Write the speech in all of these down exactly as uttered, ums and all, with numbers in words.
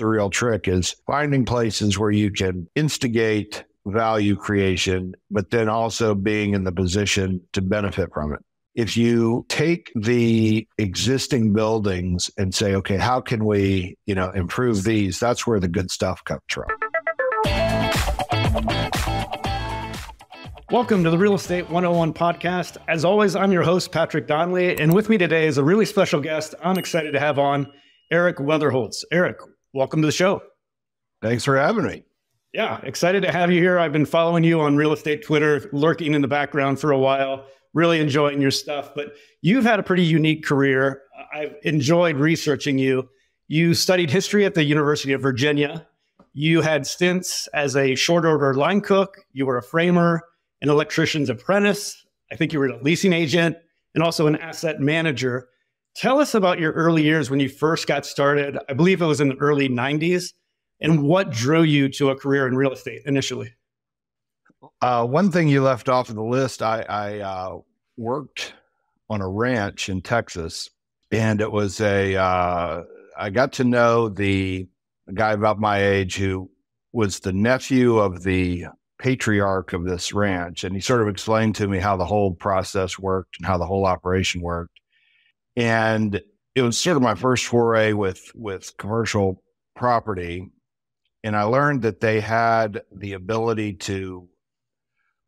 the real trick is finding places where you can instigate value creation, but then also being in the position to benefit from it. If you take the existing buildings and say, okay, how can we, you know, improve these? That's where the good stuff comes from. Welcome to the Real Estate one oh one podcast. As always, I'm your host, Patrick Donley, and with me today is a really special guest I'm excited to have on, Eric Weatherholtz. Eric, welcome to the show. Thanks for having me. Yeah, excited to have you here. I've been following you on real estate Twitter, lurking in the background for a while. Really enjoying your stuff, but you've had a pretty unique career. I've enjoyed researching you. You studied history at the University of Virginia. You had stints as a short order line cook. You were a framer, an electrician's apprentice. I think you were a leasing agent and also an asset manager. Tell us about your early years when you first got started. I believe it was in the early nineties. And what drew you to a career in real estate initially? Uh, one thing you left off of the list, I, I uh, worked on a ranch in Texas, and it was a, uh, I got to know the guy about my age who was the nephew of the patriarch of this ranch. And he sort of explained to me how the whole process worked and how the whole operation worked. And it was sort of my first foray with, with commercial property. And I learned that they had the ability to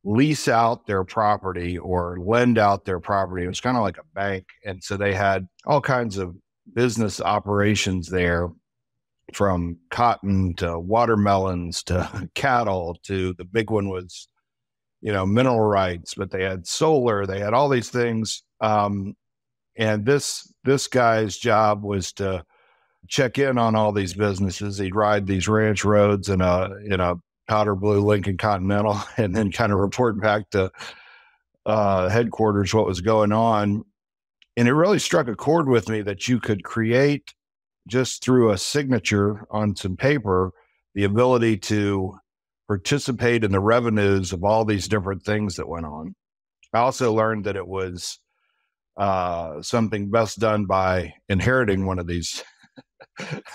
lease out their property or lend out their property. It was kind of like a bank. And so they had all kinds of business operations there, from cotton to watermelons to cattle to the big one was, you know, mineral rights, but they had solar, they had all these things. Um, and this, this guy's job was to check in on all these businesses. He'd ride these ranch roads in a, in a, powder blue Lincoln Continental, and then kind of report back to uh, headquarters what was going on. And it really struck a chord with me that you could create, just through a signature on some paper, the ability to participate in the revenues of all these different things that went on. I also learned that it was uh, something best done by inheriting one of these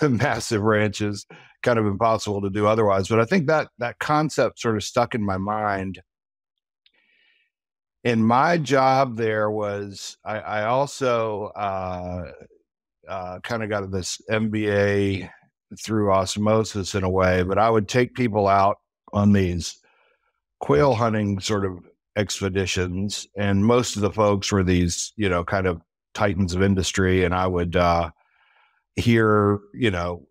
massive ranches, kind of impossible to do otherwise. But I think that that concept sort of stuck in my mind. And my job there was, I, I also uh, uh, kind of got this M B A through osmosis in a way, but I would take people out on these quail hunting sort of expeditions. And most of the folks were these, you know, kind of titans of industry. And I would uh, hear, you know,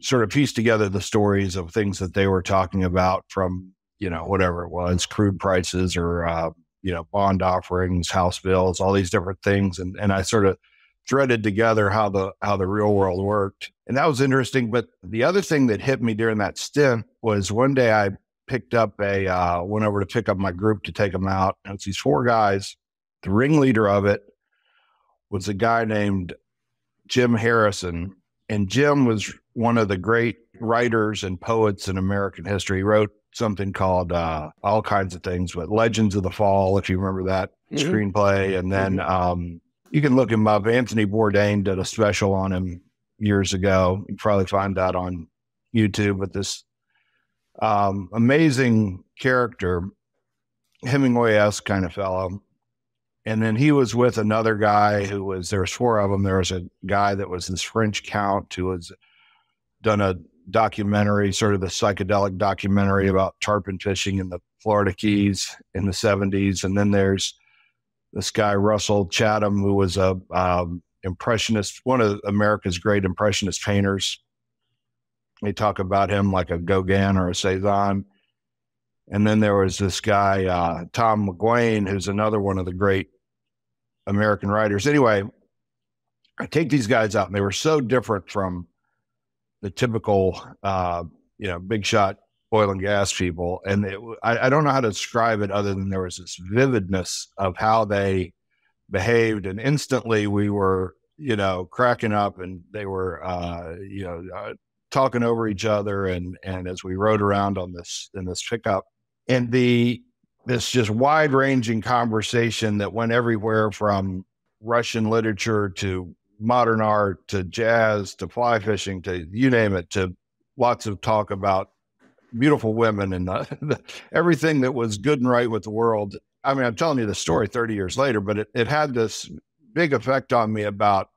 sort of piece together the stories of things that they were talking about from, you know, whatever it was, crude prices or, uh, you know, bond offerings, house bills, all these different things. And, and I sort of threaded together how the, how the real world worked. And that was interesting. But the other thing that hit me during that stint was one day I picked up a, uh, went over to pick up my group to take them out. And it's these four guys. The ringleader of it was a guy named Jim Harrison. And Jim was one of the great writers and poets in American history. He wrote something called uh, all kinds of things, but Legends of the Fall, if you remember that mm-hmm. screenplay. And then um, you can look him up. Anthony Bourdain did a special on him years ago. You can probably find that on YouTube. But this um, amazing character, Hemingway-esque kind of fellow. And then he was with another guy who was, there was four of them. There was a guy that was this French count who was done a documentary, sort of the psychedelic documentary about tarpon fishing in the Florida Keys in the seventies. And then there's this guy, Russell Chatham, who was a um, impressionist, one of America's great impressionist painters. They talk about him like a Gauguin or a Cezanne. And then there was this guy, uh, Tom McGuane, who's another one of the great American writers. Anyway, I take these guys out, and they were so different from the typical, uh, you know, big shot oil and gas people. And it, I, I don't know how to describe it other than there was this vividness of how they behaved. And instantly we were, you know, cracking up, and they were, uh, you know, uh, talking over each other. And, and as we rode around on this, in this pickup, and the, this just wide ranging conversation that went everywhere from Russian literature to modern art, to jazz, to fly fishing, to you name it, to lots of talk about beautiful women and the, the, everything that was good and right with the world. I mean, I'm telling you the story thirty years later, but it, it had this big effect on me about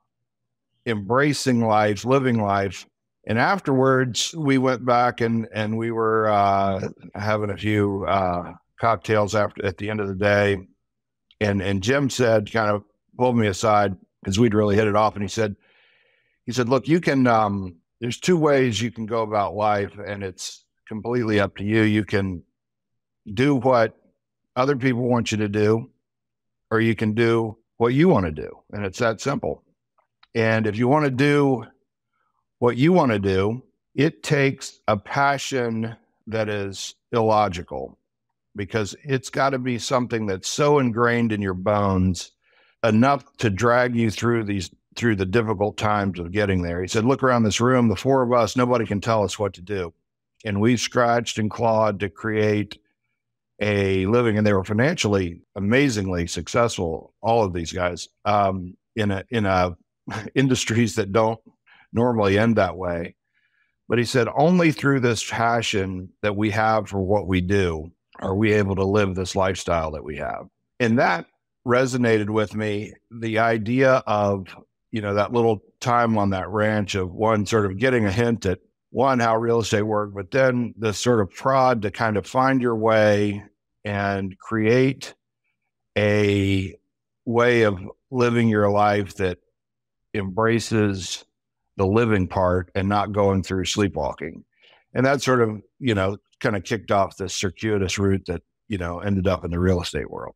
embracing life, living life. And afterwards, we went back and, and we were uh, having a few uh, cocktails after at the end of the day. And, and Jim said, kind of pulled me aside because we'd really hit it off. And he said, he said, look, you can, um, there's two ways you can go about life, and it's completely up to you. You can do what other people want you to do, or you can do what you want to do. And it's that simple. And if you want to do what you want to do, it takes a passion that is illogical, because it's got to be something that's so ingrained in your bones enough to drag you through these, through the difficult times of getting there. He said, look around this room, the four of us, nobody can tell us what to do. And we've scratched and clawed to create a living. And they were financially amazingly successful, all of these guys, um, in a, in a industries that don't normally end that way. But he said, only through this passion that we have for what we do are we able to live this lifestyle that we have. And that resonated with me, the idea of, you know, that little time on that ranch of one sort of getting a hint at one, how real estate worked, but then the sort of prod to kind of find your way and create a way of living your life that embraces the living part and not going through sleepwalking. And that sort of, you know, kind of kicked off this circuitous route that, you know, ended up in the real estate world.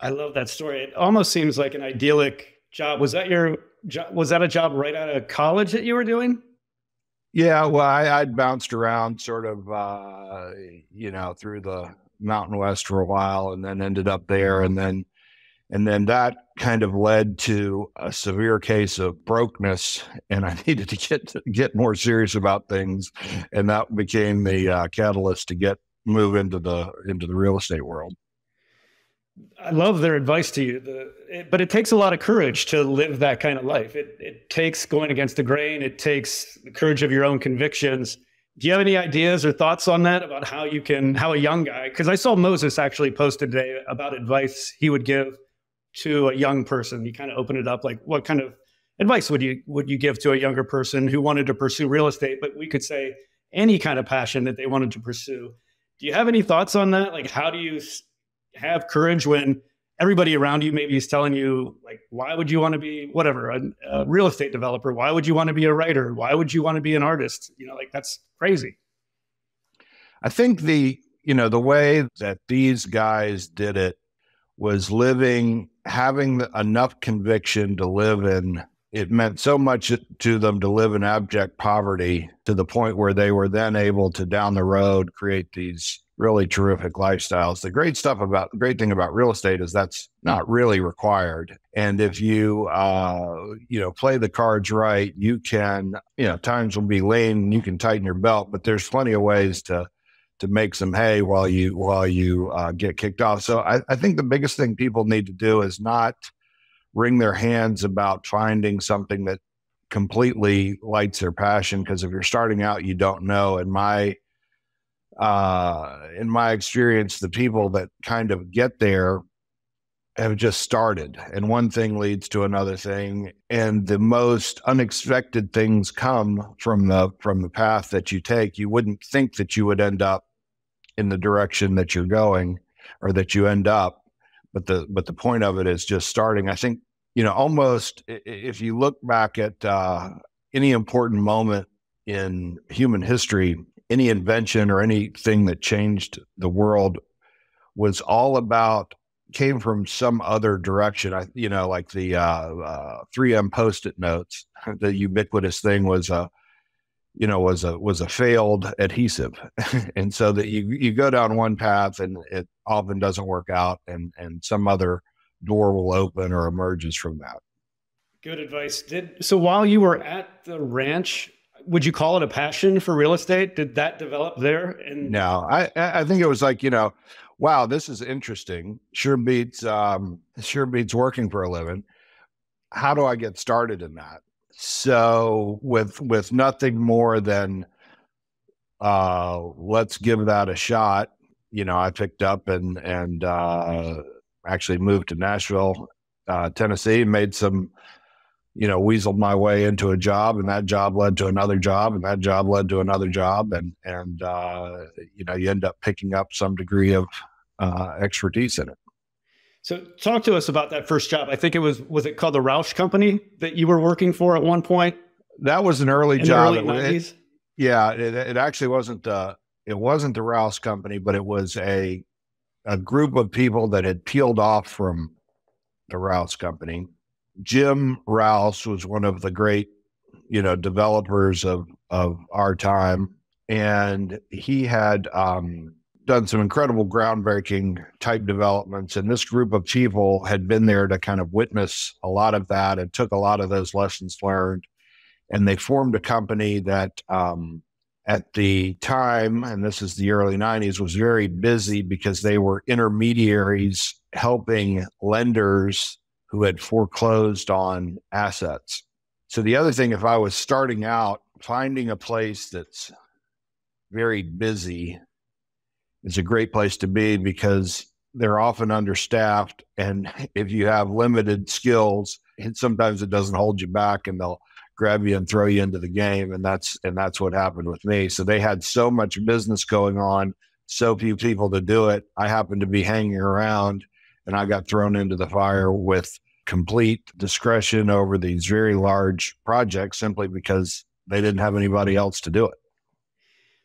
I love that story. It almost seems like an idyllic job. Was that your job? Was that a job right out of college that you were doing? Yeah, well, I, I'd bounced around sort of, uh, you know, through the Mountain West for a while, and then ended up there. And then, and then that kind of led to a severe case of brokenness, and I needed to get, to get more serious about things. And that became the uh, catalyst to get, move into the, into the real estate world. I love their advice to you, the, it, but it takes a lot of courage to live that kind of life. It, it takes going against the grain. It takes the courage of your own convictions. Do you have any ideas or thoughts on that, about how you can, how a young guy, because I saw Moses actually posted today about advice he would give to a young person. He kind of opened it up, like, what kind of advice would you, would you give to a younger person who wanted to pursue real estate, but we could say any kind of passion that they wanted to pursue. Do you have any thoughts on that? Like, how do you have courage when everybody around you maybe is telling you, like, why would you want to be whatever, a, a real estate developer? Why would you want to be a writer? Why would you want to be an artist? You know, like, that's crazy. I think the, you know, the way that these guys did it was living, having enough conviction to live in. It meant so much to them to live in abject poverty, to the point where they were then able to, down the road, create these really terrific lifestyles. The great stuff about, the great thing about real estate is that's not really required. And if you, uh, you know, play the cards right, you can, you know, times will be lean and you can tighten your belt, but there's plenty of ways to, to make some hay while you, while you uh, get kicked off. So I, I think the biggest thing people need to do is not wring their hands about finding something that completely lights their passion. Cause if you're starting out, you don't know. And my, Uh, in my experience, the people that kind of get there have just started, and one thing leads to another thing. And the most unexpected things come from the, from the path that you take. You wouldn't think that you would end up in the direction that you're going, or that you end up, but the, but the point of it is just starting. I think, you know, almost if you look back at, uh, any important moment in human history, any invention or anything that changed the world was all about, came from some other direction. I, you know, like the uh, uh, three M Post-it notes, the ubiquitous thing was a, you know, was a was a failed adhesive, and so that you you go down one path and it often doesn't work out, and and some other door will open or emerges from that. Good advice. Did so while you were at the ranch, would you call it a passion for real estate? Did that develop there? And no, I, I think it was like, you know, wow, this is interesting. Sure beats, um, sure beats working for a living. How do I get started in that? So with, with nothing more than uh, let's give that a shot. You know, I picked up and, and uh, actually moved to Nashville, uh, Tennessee, made some, you know, weaseled my way into a job, and that job led to another job, and that job led to another job. And, and uh, you know, you end up picking up some degree of uh, expertise in it. So talk to us about that first job. I think it was, was it called the Roush Company that you were working for at one point? That was an early job. In the early nineties? It, yeah, it, it actually wasn't, uh, it wasn't the Roush Company, but it was a, a group of people that had peeled off from the Roush Company. Jim Rouse was one of the great, you know, developers of, of our time. And he had, um, done some incredible groundbreaking type developments, and this group of people had been there to kind of witness a lot of that and took a lot of those lessons learned, and they formed a company that um, at the time, and this is the early nineties, was very busy because they were intermediaries helping lenders who had foreclosed on assets. So the other thing, if I was starting out, finding a place that's very busy is a great place to be because they're often understaffed. And if you have limited skills, it, sometimes it doesn't hold you back, and they'll grab you and throw you into the game. And that's, and that's what happened with me. So they had so much business going on, so few people to do it. I happened to be hanging around, and I got thrown into the fire with complete discretion over these very large projects simply because they didn't have anybody else to do it.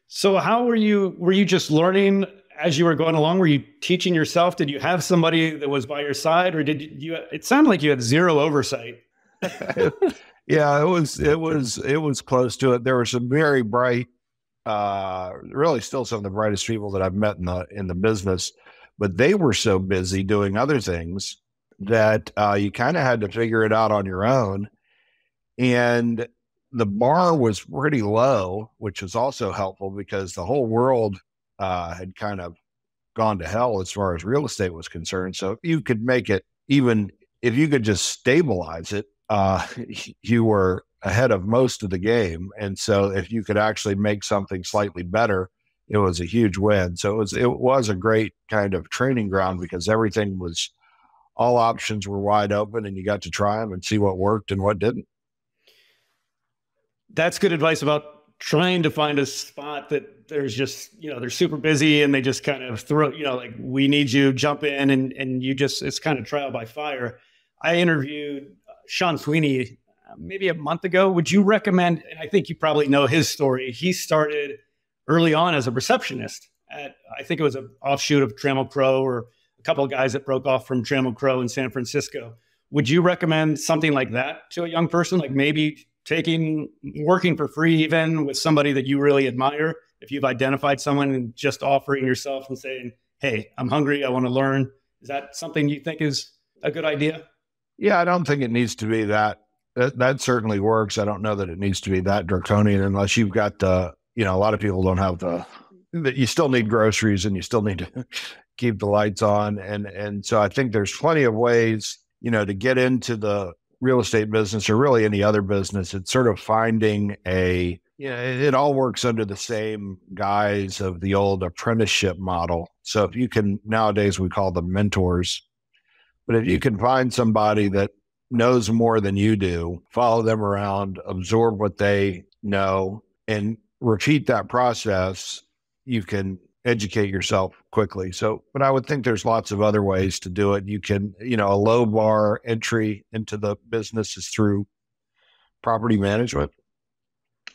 So how were you, were you just learning as you were going along? Were you teaching yourself? Did you have somebody that was by your side, or did you, it sounded like you had zero oversight. Yeah, it was, it was, it was close to it. There were some very bright, uh, really still some of the brightest people that I've met in the, in the business, but they were so busy doing other things that, uh, you kind of had to figure it out on your own. And the bar was pretty low, which was also helpful because the whole world uh, had kind of gone to hell as far as real estate was concerned. So if you could make it, even if you could just stabilize it, uh, you were ahead of most of the game. And so if you could actually make something slightly better, it was a huge win. So it was, it was a great kind of training ground because everything was, all options were wide open, and you got to try them and see what worked and what didn't. That's good advice about trying to find a spot that there's just, you know, they're super busy and they just kind of throw, you know, like, we need you, jump in, and, and you just, it's kind of trial by fire. I interviewed Sean Sweeney maybe a month ago. Would you recommend, and I think you probably know his story, he started early on as a receptionist at, I think it was an offshoot of Trammell Crow, or a couple of guys that broke off from Trammell Crow in San Francisco. Would you recommend something like that to a young person? Like maybe taking, working for free, even with somebody that you really admire, if you've identified someone, and just offering yourself and saying, hey, I'm hungry, I want to learn. Is that something you think is a good idea? Yeah, I don't think it needs to be that. That, that certainly works. I don't know that it needs to be that draconian unless you've got the, you know, a lot of people don't have the, that you still need groceries and you still need to keep the lights on. And, and so I think there's plenty of ways, you know, to get into the real estate business or really any other business. It's sort of finding a, you know, it, it all works under the same guise of the old apprenticeship model. So if you can, nowadays we call them mentors, but if you can find somebody that knows more than you do, follow them around, absorb what they know, and repeat that process, you can educate yourself quickly. So, but I would think there's lots of other ways to do it. You can, you know, a low bar entry into the business is through property management,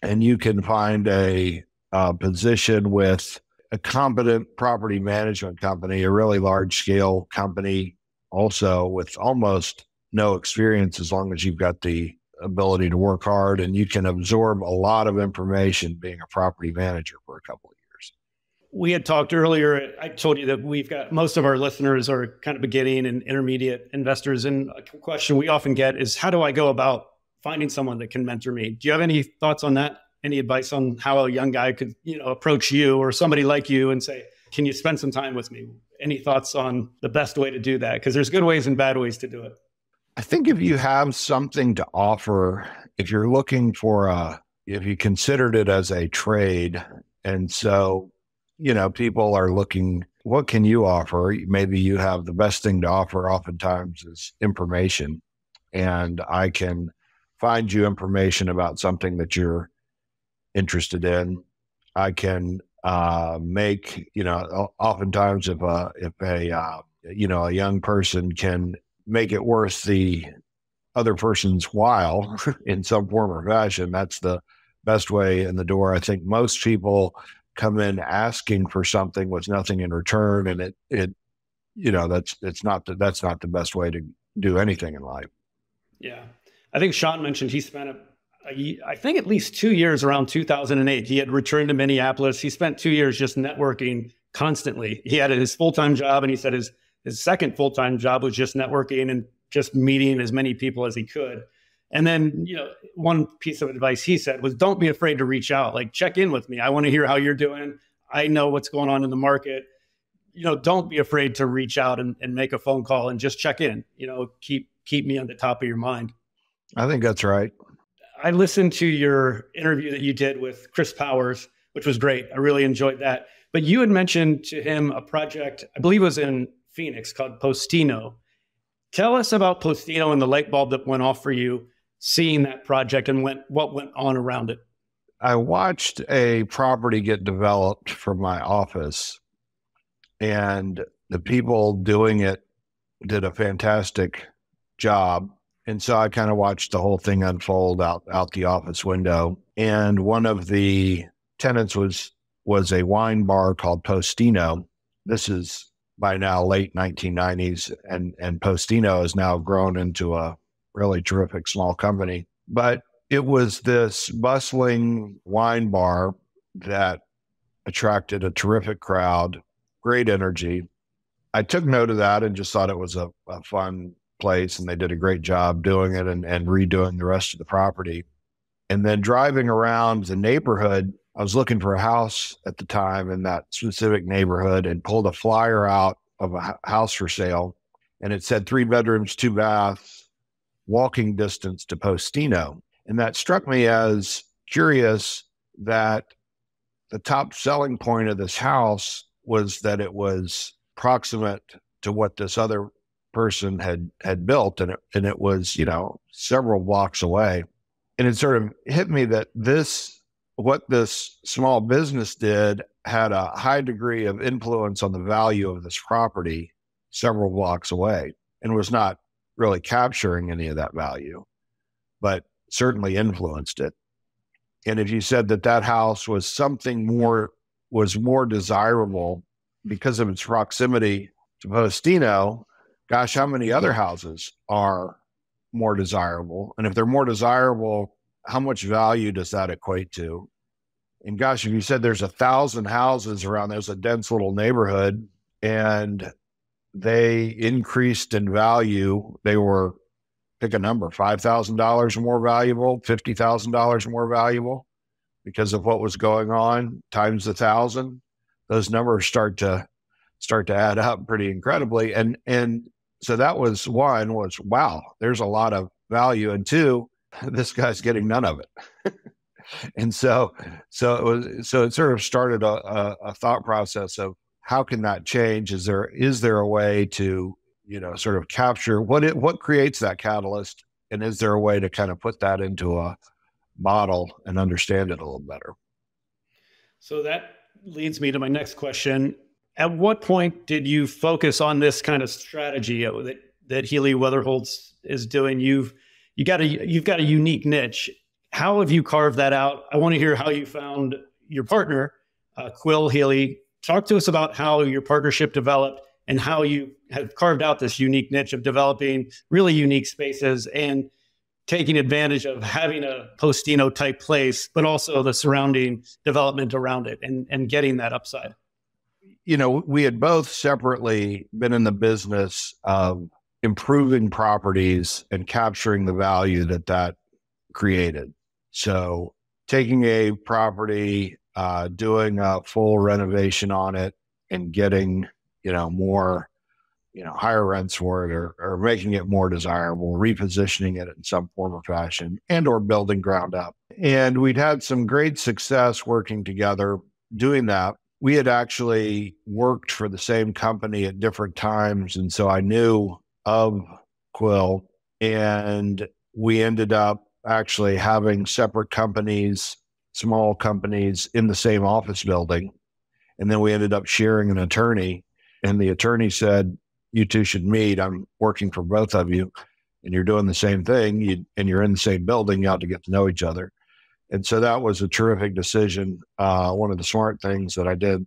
and you can find a, a position with a competent property management company, a really large scale company also, with almost no experience, as long as you've got the ability to work hard, and you can absorb a lot of information being a property manager for a couple of years. We had talked earlier, I told you that we've got, most of our listeners are kind of beginning and intermediate investors. And a question we often get is, how do I go about finding someone that can mentor me? Do you have any thoughts on that? Any advice on how a young guy could, you know, approach you or somebody like you and say, can you spend some time with me? Any thoughts on the best way to do that? Because there's good ways and bad ways to do it. I think if you have something to offer, if you're looking for a, if you considered it as a trade, And so, you know, people are looking, what can you offer? Maybe you have the best thing to offer oftentimes is information. And I can find you information about something that you're interested in. I can uh, make, you know, oftentimes if a, if a uh, you know, a young person can make it worth the other person's while in some form or fashion, that's the best way in the door. I think most people come in asking for something with nothing in return, and it, it you know, that's, it's not the, that's not the best way to do anything in life. Yeah. I think Sean mentioned he spent, a, a, I think at least two years around two thousand eight. He had returned to Minneapolis. He spent two years just networking constantly. He had his full-time job, and he said his, his second full-time job was just networking and just meeting as many people as he could. And then, you know, one piece of advice he said was, don't be afraid to reach out. Like, check in with me. I want to hear how you're doing. I know what's going on in the market. You know, don't be afraid to reach out and, and make a phone call and just check in. You know, keep keep me on the top of your mind. I think that's right. I listened to your interview that you did with Chris Powers, which was great. I really enjoyed that. But you had mentioned to him a project, I believe it was in Phoenix, called Postino. Tell us about Postino and the light bulb that went off for you seeing that project and went, what went on around it. I watched a property get developed from my office, and the people doing it did a fantastic job. And so I kind of watched the whole thing unfold out, out the office window. And one of the tenants was, was a wine bar called Postino. This is by now late nineteen nineties, and, and Postino has now grown into a really terrific small company. But it was this bustling wine bar that attracted a terrific crowd, great energy. I took note of that and just thought it was a, a fun place, and they did a great job doing it and, and redoing the rest of the property. And then driving around the neighborhood, I was looking for a house at the time in that specific neighborhood and pulled a flyer out of a house for sale. And it said three bedrooms, two baths, walking distance to Postino. And that struck me as curious that the top selling point of this house was that it was proximate to what this other person had, had built. And it, and it was, you know, several blocks away. And it sort of hit me that this, what this small business did had a high degree of influence on the value of this property several blocks away, and was not really capturing any of that value, but certainly influenced it. And if you said that that house was something more, was more desirable because of its proximity to Postino, gosh, how many other houses are more desirable? And if they're more desirable, how much value does that equate to? And gosh, if you said there's a thousand houses around, there's a dense little neighborhood, and they increased in value, they were, pick a number, five thousand dollars more valuable, fifty thousand dollars more valuable because of what was going on, times a thousand, those numbers start to start to add up pretty incredibly. And, and so that was one was, wow, there's a lot of value. And two, this guy's getting none of it. And so, so it was, so it sort of started a, a, a thought process of, how can that change? Is there, is there a way to, you know, sort of capture what it, what creates that catalyst? And is there a way to kind of put that into a model and understand it a little better? So that leads me to my next question. At what point did you focus on this kind of strategy that, that Healey Weatherholtz is doing? You've, you got a, you've got a unique niche. How have you carved that out? I want to hear how you found your partner, uh, Quill Healey. Talk to us about how your partnership developed and how you have carved out this unique niche of developing really unique spaces and taking advantage of having a Postino type place, but also the surrounding development around it and, and getting that upside. You know, we had both separately been in the business of improving properties and capturing the value that that created. So taking a property, Uh, doing a full renovation on it and getting, you know, more, you know, higher rents for it, or, or making it more desirable, repositioning it in some form or fashion, and or building ground up. And we'd had some great success working together doing that, we had actually worked for the same company at different times. And so I knew of Quill, and we ended up actually having separate companies, small companies in the same office building. And then we ended up sharing an attorney, and the attorney said, you two should meet. I'm working for both of you, and you're doing the same thing, you, and you're in the same building. You ought to get to know each other. And so that was a terrific decision. Uh, one of the smart things that I did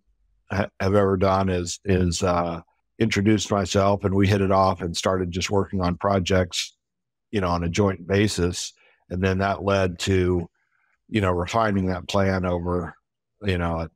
ha have ever done is is uh, introduced myself, and we hit it off and started just working on projects, you know, on a joint basis. And then that led to, you know, refining that plan over, you know, a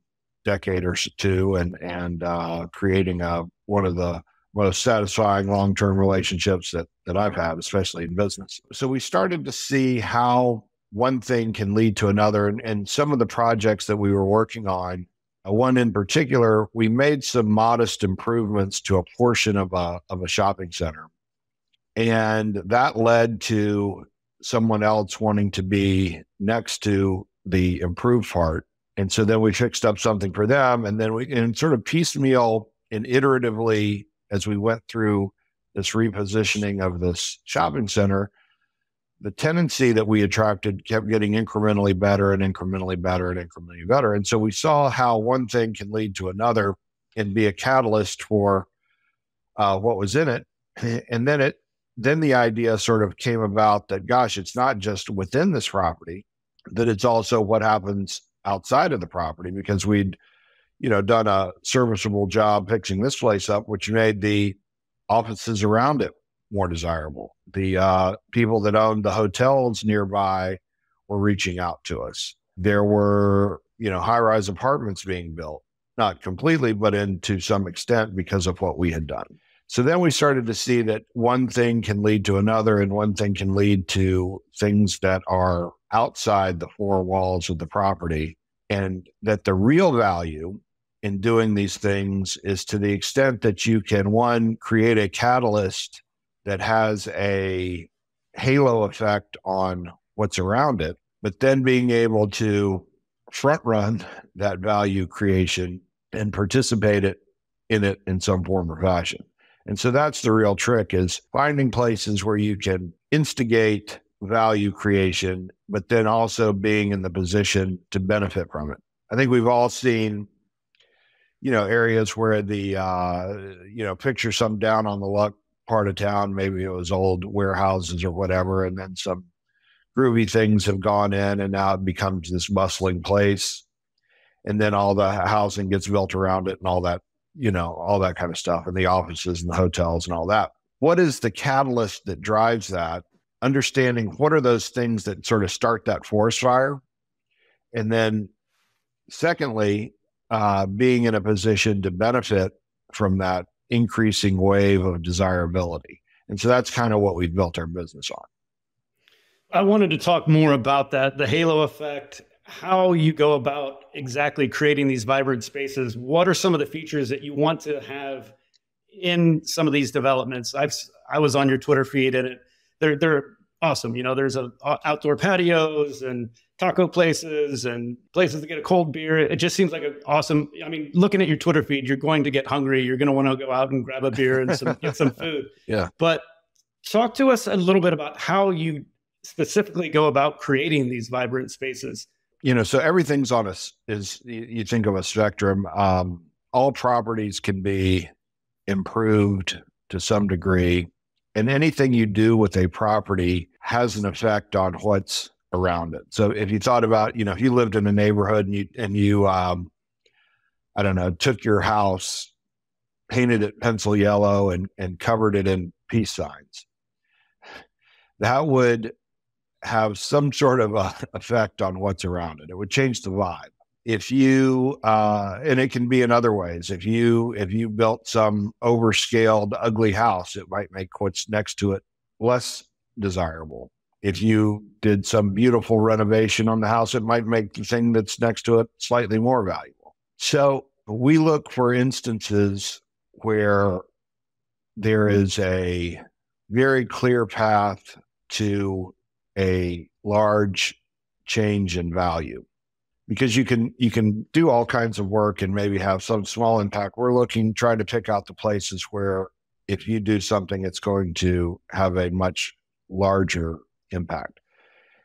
decade or two, and and uh, creating a one of the most satisfying long-term relationships that that I've had, especially in business. So we started to see how one thing can lead to another. And, and some of the projects that we were working on, uh, one in particular, we made some modest improvements to a portion of a, of a shopping center. And that led to someone else wanting to be next to the improved part. And so then we fixed up something for them. And then we and sort of piecemeal and iteratively, as we went through this repositioning of this shopping center, the tenancy that we attracted kept getting incrementally better and incrementally better and incrementally better. And so we saw how one thing can lead to another and be a catalyst for uh, what was in it. And then it, then the idea sort of came about that, gosh, it's not just within this property, that it's also what happens outside of the property, because we'd, you know, done a serviceable job fixing this place up, which made the offices around it more desirable. The uh, people that owned the hotels nearby were reaching out to us. There were, you know, high-rise apartments being built, not completely, but in to some extent because of what we had done. So then we started to see that one thing can lead to another, and one thing can lead to things that are outside the four walls of the property, and that the real value in doing these things is to the extent that you can, one, create a catalyst that has a halo effect on what's around it, but then being able to front run that value creation and participate it in it in some form or fashion. And so that's the real trick, is finding places where you can instigate value creation, but then also being in the position to benefit from it. I think we've all seen, you know, areas where the, uh, you know, picture some down on the luck part of town, maybe it was old warehouses or whatever, and then some groovy things have gone in, and now it becomes this bustling place, and then all the housing gets built around it, and all that, you know, all that kind of stuff, and the offices and the hotels and all that. What is the catalyst that drives that? Understanding what are those things that sort of start that forest fire, and then secondly, uh, being in a position to benefit from that increasing wave of desirability. And so that's kind of what we've built our business on. I wanted to talk more about that, the halo effect, how you go about exactly creating these vibrant spaces. What are some of the features that you want to have in some of these developments? I've, I was on your Twitter feed, and it, they're, they're awesome. You know, there's a, outdoor patios and taco places and places to get a cold beer. It just seems like an awesome, I mean, looking at your Twitter feed, you're going to get hungry. You're going to want to go out and grab a beer and some, get some food. Yeah. But talk to us a little bit about how you specifically go about creating these vibrant spaces. You know, so everything's on us is, you think of a spectrum. Um, all properties can be improved to some degree, and anything you do with a property has an effect on what's around it. So if you thought about, you know, if you lived in a neighborhood and you, and you um, I don't know, took your house, painted it pencil yellow and, and covered it in peace signs, that would have some sort of a effect on what's around it. It would change the vibe. If you, uh, and it can be in other ways. If you, if you built some overscaled, ugly house, it might make what's next to it less desirable. If you did some beautiful renovation on the house, it might make the thing that's next to it slightly more valuable. So we look for instances where there is a very clear path to a large change in value. because you can you can do all kinds of work and maybe have some small impact. We're looking, trying to pick out the places where if you do something, it's going to have a much larger impact.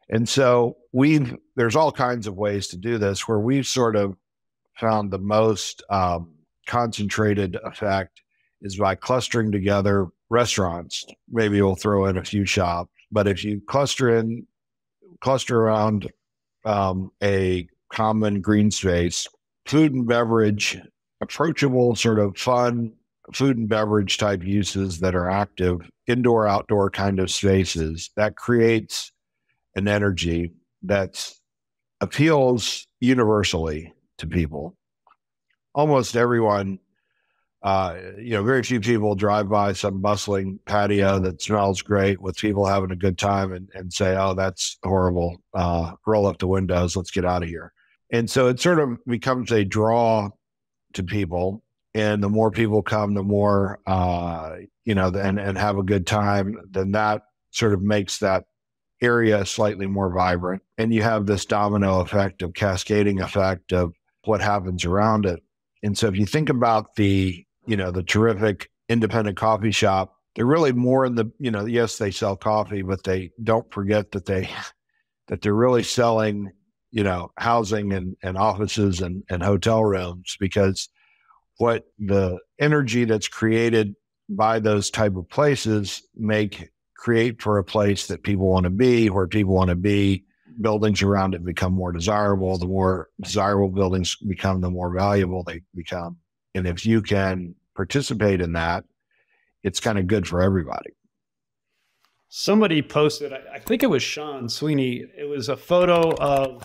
And so we've, there's all kinds of ways to do this. Where we've sort of found the most um, concentrated effect is by clustering together restaurants. Maybe we'll throw in a few shops, but if you cluster in, cluster around um, a common green space, food and beverage, approachable sort of fun food and beverage type uses that are active, indoor, outdoor kind of spaces, that creates an energy that appeals universally to people. Almost everyone, uh, you know, very few people drive by some bustling patio that smells great with people having a good time and, and say, oh, that's horrible. Uh, roll up the windows. Let's get out of here. And so it sort of becomes a draw to people. And the more people come, the more, uh, you know, and, and have a good time, then that sort of makes that area slightly more vibrant. And you have this domino effect of cascading effect of what happens around it. And so if you think about the, you know, the terrific independent coffee shop, they're really more in the, you know, yes, they sell coffee, but they don't forget that they, that they're really selling, you know, housing and, and offices and, and hotel rooms, because what the energy that's created by those type of places make create for a place that people want to be, where people want to be, buildings around it become more desirable. The more desirable buildings become, the more valuable they become. And if you can participate in that, it's kind of good for everybody. Somebody posted, I think it was Sean Sweeney. It was a photo of,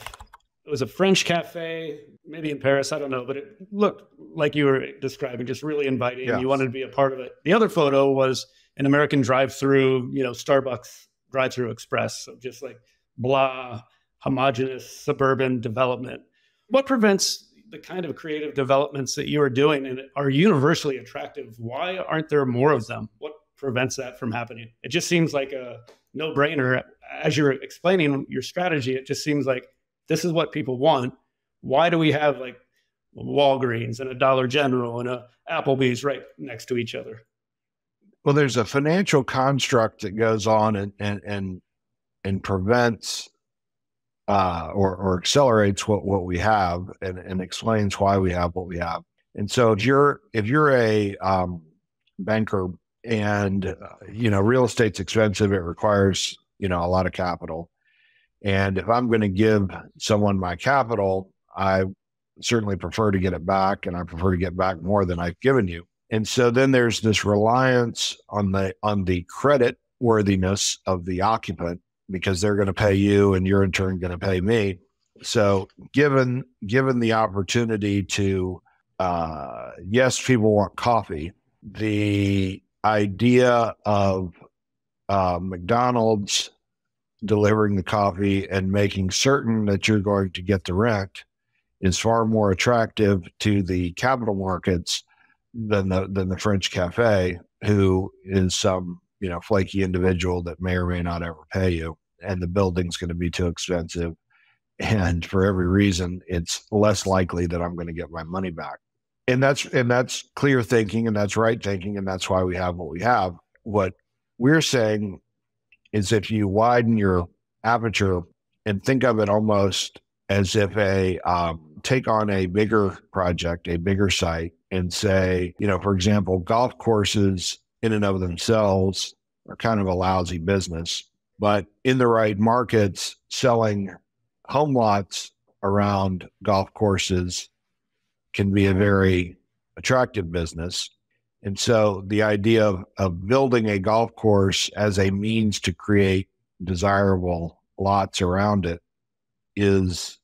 it was a French cafe, maybe in Paris, I don't know, but it looked like you were describing, just really inviting. Yeah. You wanted to be a part of it. The other photo was an American drive-through, you know, Starbucks drive-through express. So just like blah, homogenous suburban development. What prevents the kind of creative developments that you are doing and are universally attractive? Why aren't there more of them? What prevents that from happening? It just seems like a no-brainer. As you're explaining your strategy, it just seems like this is what people want. Why do we have like Walgreens and a Dollar General and a Applebee's right next to each other? Well, there's a financial construct that goes on and and and, and prevents uh, or, or accelerates what, what we have and, and explains why we have what we have. And so if you're if you're a um, banker and uh, you know, real estate's expensive, it requires, you know, a lot of capital. And if I'm going to give someone my capital, I certainly prefer to get it back, and I prefer to get back more than I've given you. And so then there's this reliance on the on the credit worthiness of the occupant, because they're going to pay you and you're in turn going to pay me. So given given the opportunity to, uh, yes, people want coffee, the idea of uh, McDonald's delivering the coffee and making certain that you're going to get the rent is far more attractive to the capital markets than the than the French cafe, who is some, you know, flaky individual that may or may not ever pay you, and the building's going to be too expensive, and for every reason, it's less likely that I'm going to get my money back. And that's and that's clear thinking, and that's right thinking, and that's why we have what we have. What we're saying is, if you widen your aperture and think of it almost as if a um, take on a bigger project, a bigger site, and say, you know, for example, golf courses in and of themselves are kind of a lousy business, but in the right markets, selling home lots around golf courses can be a very attractive business. And so the idea of, of building a golf course as a means to create desirable lots around it is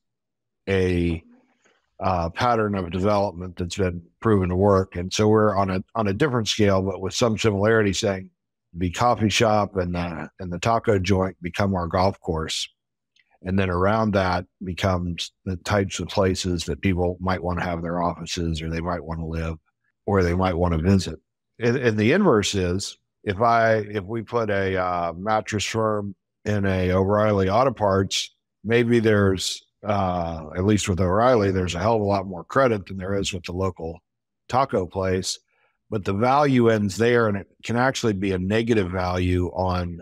a Uh, pattern of development that's been proven to work. And so we're on a on a different scale, but with some similarity, saying the coffee shop and the and the taco joint become our golf course, and then around that becomes the types of places that people might want to have their offices, or they might want to live, or they might want to visit. And, and the inverse is, if I if we put a uh, mattress firm in a O'Reilly Auto Parts, maybe there's uh, at least with O'Reilly, there's a hell of a lot more credit than there is with the local taco place, but the value ends there, and it can actually be a negative value on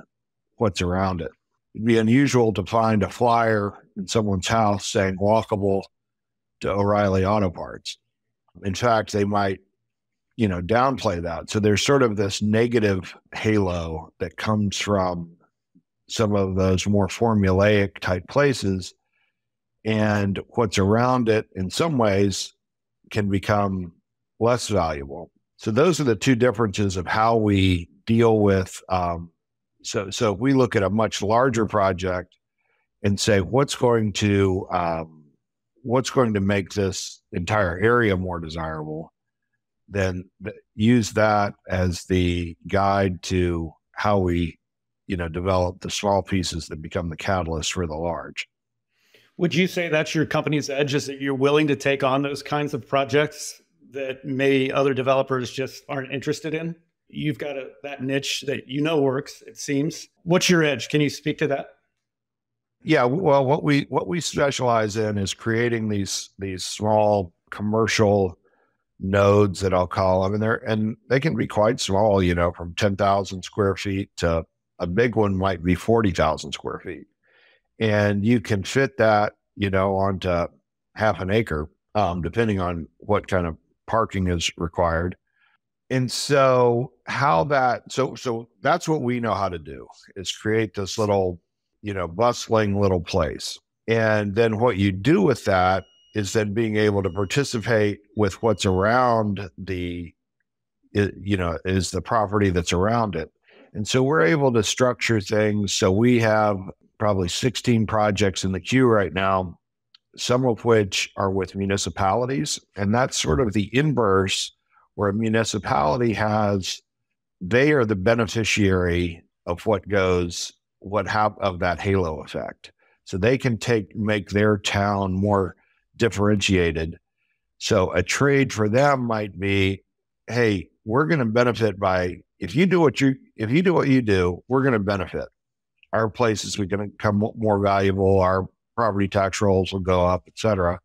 what's around it. It'd be unusual to find a flyer in someone's house saying walkable to O'Reilly Auto Parts. In fact, they might, you know, downplay that. So there's sort of this negative halo that comes from some of those more formulaic type places, and what's around it in some ways can become less valuable. So those are the two differences of how we deal with, um, so, so if we look at a much larger project and say, what's going to, um, what's going to make this entire area more desirable, then th- use that as the guide to how we, you know, develop the small pieces that become the catalyst for the large. Would you say that's your company's edge, is that you're willing to take on those kinds of projects that maybe other developers just aren't interested in? You've got a, that niche that you know works, it seems. What's your edge? Can you speak to that? Yeah, well, what we what we specialize in is creating these these small commercial nodes that I'll call them, and they're and they can be quite small, you know, from ten thousand square feet to a big one might be forty thousand square feet, and you can fit that, you know, onto half an acre, um, depending on what kind of parking is required. And so how that, so so that's what we know how to do, is create this little, you know, bustling little place. And then what you do with that is then being able to participate with what's around the, you know, is the property that's around it. And so we're able to structure things. So we have probably sixteen projects in the queue right now, some of which are with municipalities. And that's sort of the inverse, where a municipality has, they are the beneficiary of what goes, what hap- of that halo effect. So they can take, make their town more differentiated. So a trade for them might be, hey, we're going to benefit by, if you do what you, if you do what you do, we're going to benefit. Our places are going to become more valuable. Our property tax rolls will go up, et cetera.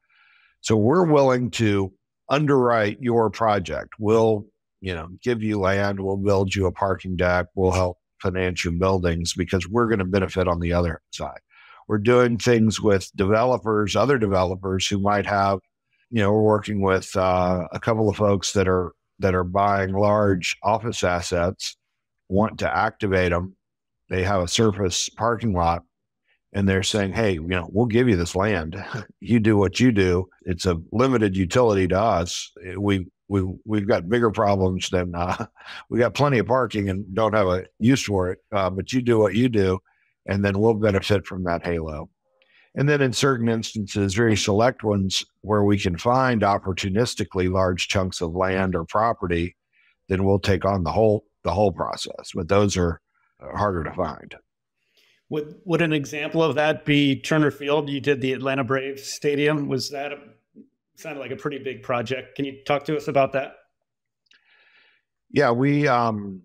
So we're willing to underwrite your project. We'll, you know, give you land. We'll build you a parking deck. We'll help finance your buildings because we're going to benefit on the other side. We're doing things with developers, other developers who might have, you know, we're working with uh, a couple of folks that are that are buying large office assets, want to activate them. They have a surface parking lot, and they're saying, hey, you know, we'll give you this land. You do what you do. It's a limited utility to us. We, we, we've got bigger problems than, uh, we got plenty of parking and don't have a use for it, uh, but you do what you do, and then we'll benefit from that halo. And then in certain instances, very select ones where we can find opportunistically large chunks of land or property, then we'll take on the whole the whole process. But those are harder to find. Would would an example of that be Turner Field? You did the Atlanta Braves stadium. Was that a, sounded like a pretty big project? Can you talk to us about that? Yeah, we um,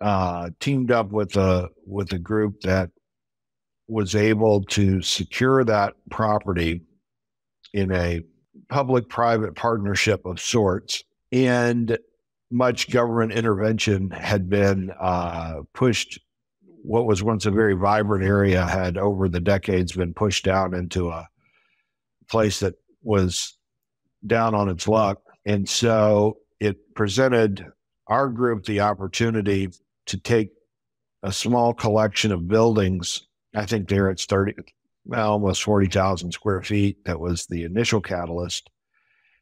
uh, teamed up with a with a group that was able to secure that property in a public-private partnership of sorts, and much government intervention had been uh, pushed. What was once a very vibrant area had over the decades been pushed down into a place that was down on its luck. And so it presented our group the opportunity to take a small collection of buildings. I think there it's thirty, well, almost forty thousand square feet. That was the initial catalyst.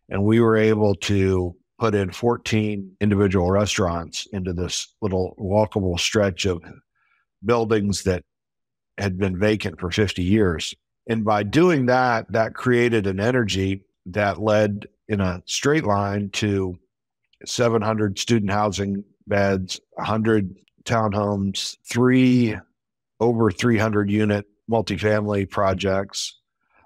And we were able to put in fourteen individual restaurants into this little walkable stretch of buildings that had been vacant for fifty years. And by doing that, that created an energy that led in a straight line to seven hundred student housing beds, one hundred townhomes, three over three hundred unit multifamily projects,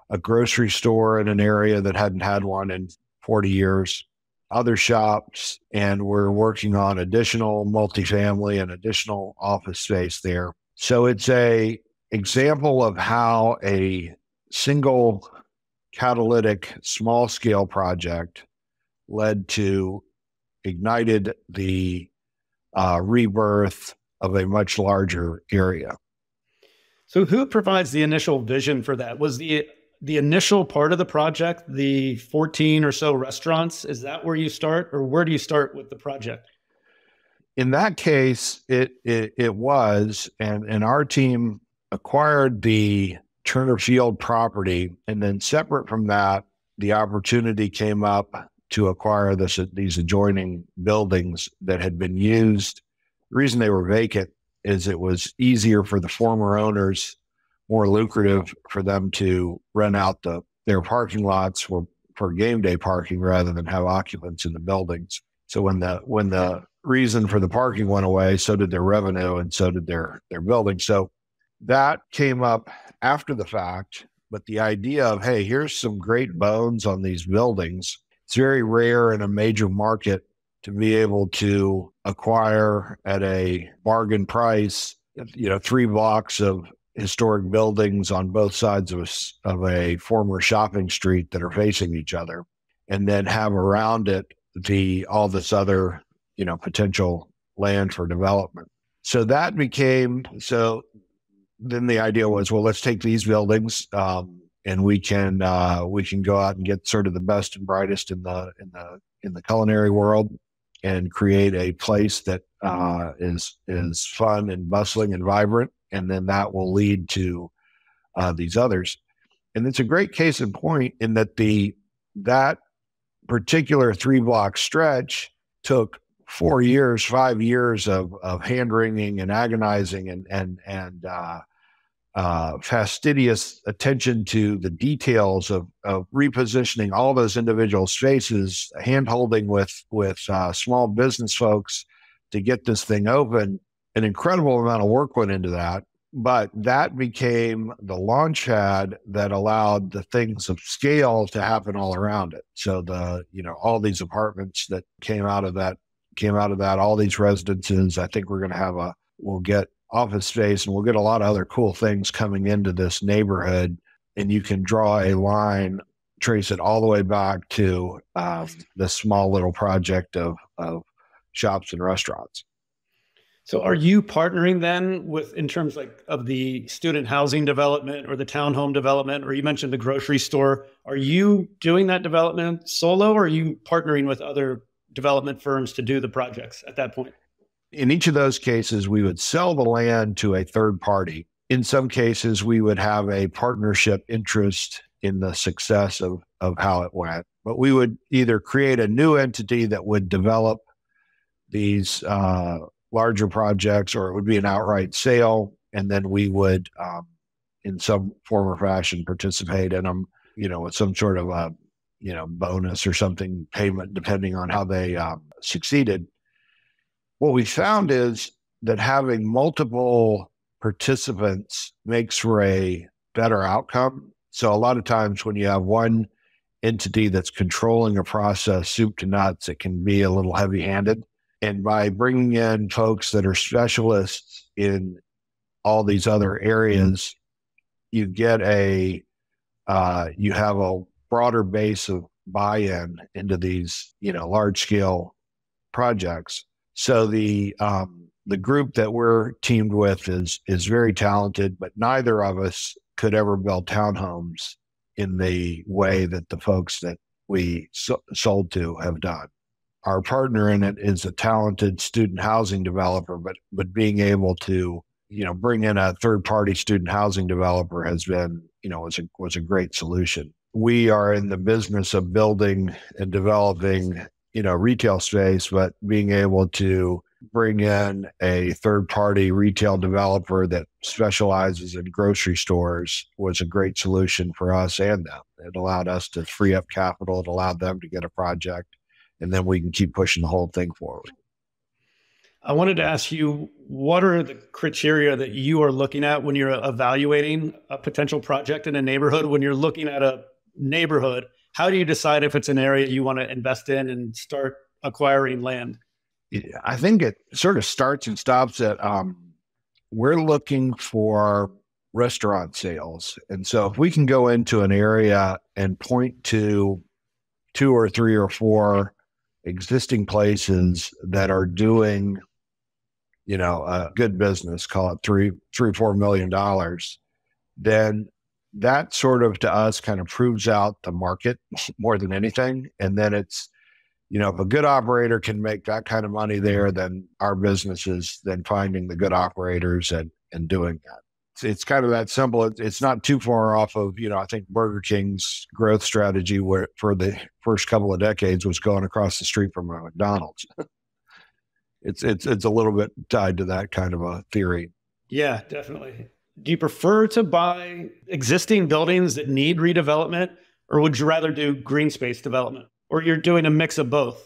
a grocery store in an area that hadn't had one in forty years, other shops, and we're working on additional multifamily and additional office space there. So it's a example of how a single catalytic small-scale project led to, ignited the uh, rebirth of a much larger area. So who provides the initial vision for that? Was the the initial part of the project the fourteen or so restaurants? Is that where you start, or where do you start with the project? In that case, it it, it was, and, and our team acquired the Turner Field property, and then separate from that, the opportunity came up to acquire this, these adjoining buildings that had been used. The reason they were vacant is it was easier for the former owners, more lucrative for them to rent out the their parking lots for, for game day parking rather than have occupants in the buildings. So when the when the reason for the parking went away, so did their revenue and so did their their building. So that came up after the fact, but the idea of, hey, here's some great bones on these buildings. It's very rare in a major market to be able to acquire at a bargain price, you know, three blocks of historic buildings on both sides of a, of a former shopping street that are facing each other, and then have around it the all this other, you know, potential land for development. So that became, so then the idea was, well, let's take these buildings, um, and we can uh, we can go out and get sort of the best and brightest in the in the in the culinary world, and create a place that uh, is is fun and bustling and vibrant, and then that will lead to uh, these others. And it's a great case in point in that the that particular three block stretch took four years, five years of of hand wringing and agonizing and and and uh, uh, fastidious attention to the details of of repositioning all those individual spaces, hand holding with with uh, small business folks to get this thing open. An incredible amount of work went into that, but that became the launch pad that allowed the things of scale to happen all around it. So the, you know, all these apartments that came out of that, came out of that, all these residences, I think we're going to have a, we'll get office space and we'll get a lot of other cool things coming into this neighborhood. And you can draw a line, trace it all the way back to uh, the small little project of, of shops and restaurants. So are you partnering then with, in terms like of the student housing development or the townhome development, or you mentioned the grocery store, are you doing that development solo, or are you partnering with other development firms to do the projects at that point? In each of those cases, we would sell the land to a third party. In some cases, we would have a partnership interest in the success of, of how it went, but we would either create a new entity that would develop these uh, larger projects, or it would be an outright sale, and then we would, um, in some form or fashion, participate in them, you know, with some sort of a, you know, bonus or something, payment, depending on how they um, succeeded. What we found is that having multiple participants makes for a better outcome. So a lot of times when you have one entity that's controlling a process, soup to nuts, it can be a little heavy-handed. And by bringing in folks that are specialists in all these other areas, you get a, uh, you have a broader base of buy-in into these, you know, large-scale projects. So the um, the group that we're teamed with is is very talented, but neither of us could ever build townhomes in the way that the folks that we so sold to have done. Our partner in it is a talented student housing developer, but but being able to, you know, bring in a third party student housing developer has been, you know, was a, was a great solution. We are in the business of building and developing, you know, retail space, but being able to bring in a third party retail developer that specializes in grocery stores was a great solution for us and them. It allowed us to free up capital. It allowed them to get a project, and then we can keep pushing the whole thing forward. I wanted to ask you, what are the criteria that you are looking at when you're evaluating a potential project in a neighborhood? When you're looking at a neighborhood, how do you decide if it's an area you want to invest in and start acquiring land? I think it sort of starts and stops at, um, we're looking for restaurant sales. And so if we can go into an area and point to two or three or four existing places that are doing, you know, a good business, call it three, three, four million dollars, then that sort of to us kind of proves out the market more than anything. And then it's, you know, if a good operator can make that kind of money there, then our business is then finding the good operators and, and doing that. It's, it's kind of that simple. It, it's not too far off of, you know, I think Burger King's growth strategy where for the first couple of decades was going across the street from McDonald's. it's, it's, it's a little bit tied to that kind of a theory. Yeah, definitely. Do you prefer to buy existing buildings that need redevelopment, or would you rather do green space development, or you're doing a mix of both?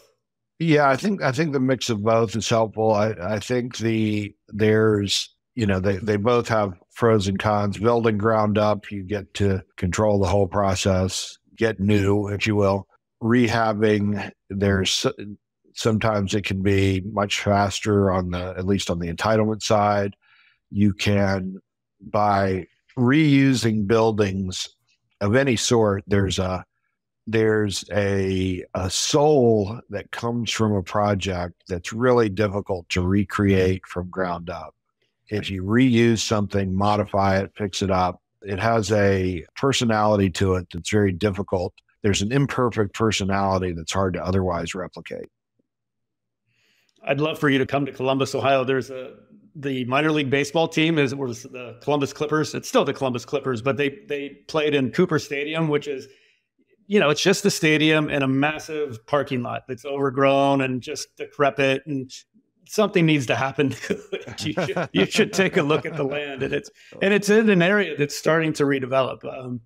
Yeah, I think, I think the mix of both is helpful. I, I think the, there's, you know, they, they both have pros and cons. Building ground up, you get to control the whole process, get new, if you will. Rehabbing, there's sometimes it can be much faster on the, at least on the entitlement side. You can, by reusing buildings of any sort, there's a there's a a soul that comes from a project that's really difficult to recreate from ground up. If you reuse something, modify it, fix it up, it has a personality to it that's very difficult. There's an imperfect personality that's hard to otherwise replicate. I'd love for you to come to Columbus, Ohio. There's a The minor league baseball team is was the Columbus Clippers. It's still the Columbus Clippers, but they they played in Cooper Stadium, which is, you know, it's just the stadium and a massive parking lot that's overgrown and just decrepit, and something needs to happen to it. You should, you should take a look at the land, and it's and it's in an area that's starting to redevelop. Um,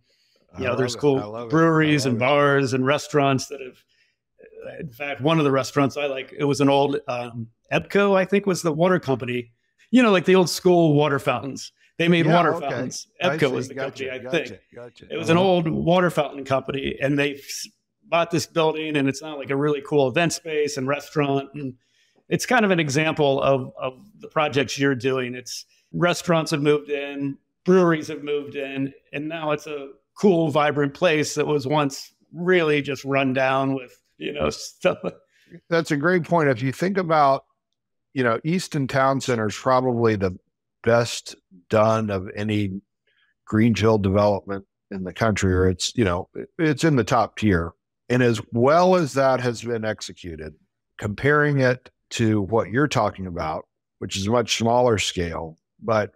you know, there's cool breweries and bars and restaurants that have. In fact, one of the restaurants I like, it was an old um, Ebco, I think, was the water company. You know, like the old school water fountains. They made yeah, water okay. fountains. Ebco was the gotcha, company, I gotcha, think. Gotcha. It was uh-huh. an old water fountain company, and they bought this building, and it's now like a really cool event space and restaurant. And it's kind of an example of, of the projects you're doing. It's restaurants have moved in, breweries have moved in, and now it's a cool, vibrant place that was once really just run down with, you know, stuff. That's a great point. If you think about, you know, Easton Town Center is probably the best done of any greenfield development in the country, or it's, you know, it's in the top tier. And as well as that has been executed, comparing it to what you're talking about, which is a much smaller scale, but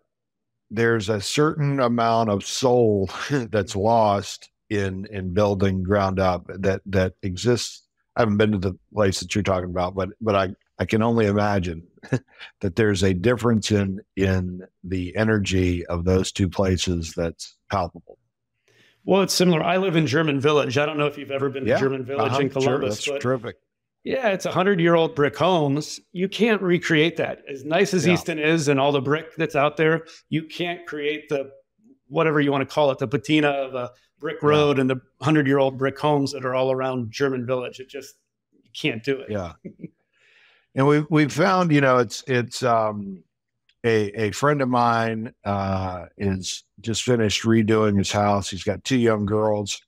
there's a certain amount of soul that's lost in, in building ground up that, that exists. I haven't been to the place that you're talking about, but, but I, I can only imagine that there's a difference in, in the energy of those two places that's palpable. Well, it's similar. I live in German Village. I don't know if you've ever been yeah, to German Village uh-huh, in Columbus. Sure, that's terrific. Yeah, it's one hundred year old brick homes. You can't recreate that. As nice as yeah. Easton is and all the brick that's out there, you can't create the, whatever you want to call it, the patina of a brick road yeah. and the one hundred year old brick homes that are all around German Village. It just, you can't do it. Yeah. And we've, we've found, you know, it's, it's um, a, a friend of mine uh, is just finished redoing his house. He's got two young girls,